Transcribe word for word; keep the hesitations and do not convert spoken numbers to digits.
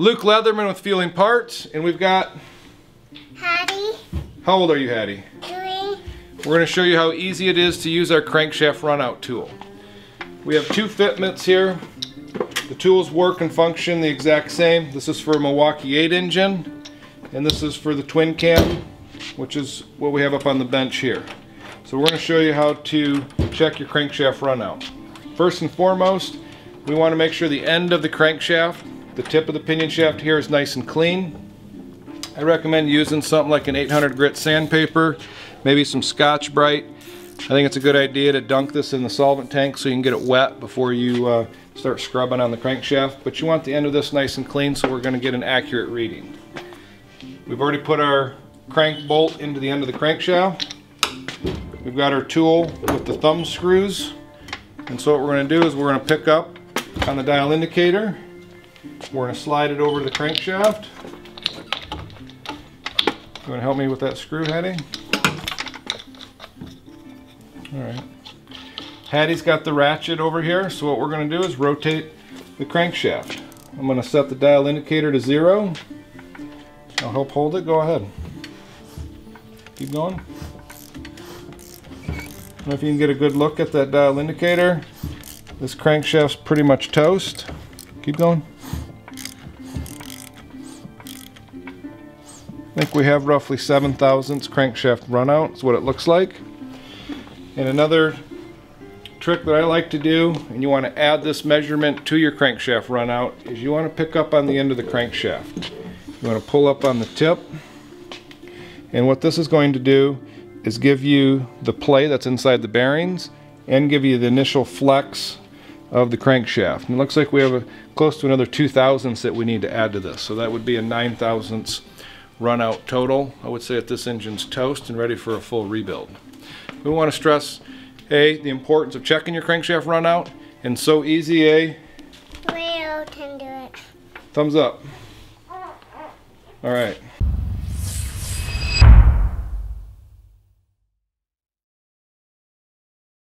Luke Leatherman with Feuling Parts, and we've got Hattie. How old are you, Hattie? Three. We're going to show you how easy it is to use our crankshaft runout tool. We have two fitments here. The tools work and function the exact same. This is for a Milwaukee eight engine, and this is for the Twin Cam, which is what we have up on the bench here. So we're going to show you how to check your crankshaft runout. First and foremost, we want to make sure the end of the crankshaft, the tip of the pinion shaft here, is nice and clean. I recommend using something like an eight hundred grit sandpaper, maybe some Scotch-Brite. I think it's a good idea to dunk this in the solvent tank so you can get it wet before you uh, start scrubbing on the crankshaft. But you want the end of this nice and clean, so we're going to get an accurate reading. We've already put our crank bolt into the end of the crankshaft. We've got our tool with the thumb screws, and so what we're going to do is we're going to pick up on the dial indicator, we're going to slide it over to the crankshaft. You want to help me with that screw, Hattie? Alright. Hattie's got the ratchet over here, so what we're going to do is rotate the crankshaft. I'm going to set the dial indicator to zero. I'll help hold it. Go ahead. Keep going. And if you can get a good look at that dial indicator, this crankshaft's pretty much toast. Keep going. I think we have roughly seven thousandths crankshaft runout is what it looks like. And another trick that I like to do, and you want to add this measurement to your crankshaft runout, is you want to pick up on the end of the crankshaft. You want to pull up on the tip. And what this is going to do is give you the play that's inside the bearings and give you the initial flex of the crankshaft. And it looks like we have a, close to another two thousandths that we need to add to this. So that would be a nine thousandths run out total. I would say that this engine's toast and ready for a full rebuild. We want to stress, A, the importance of checking your crankshaft run out, and so easy, A, Leo can do it. Thumbs up. All right.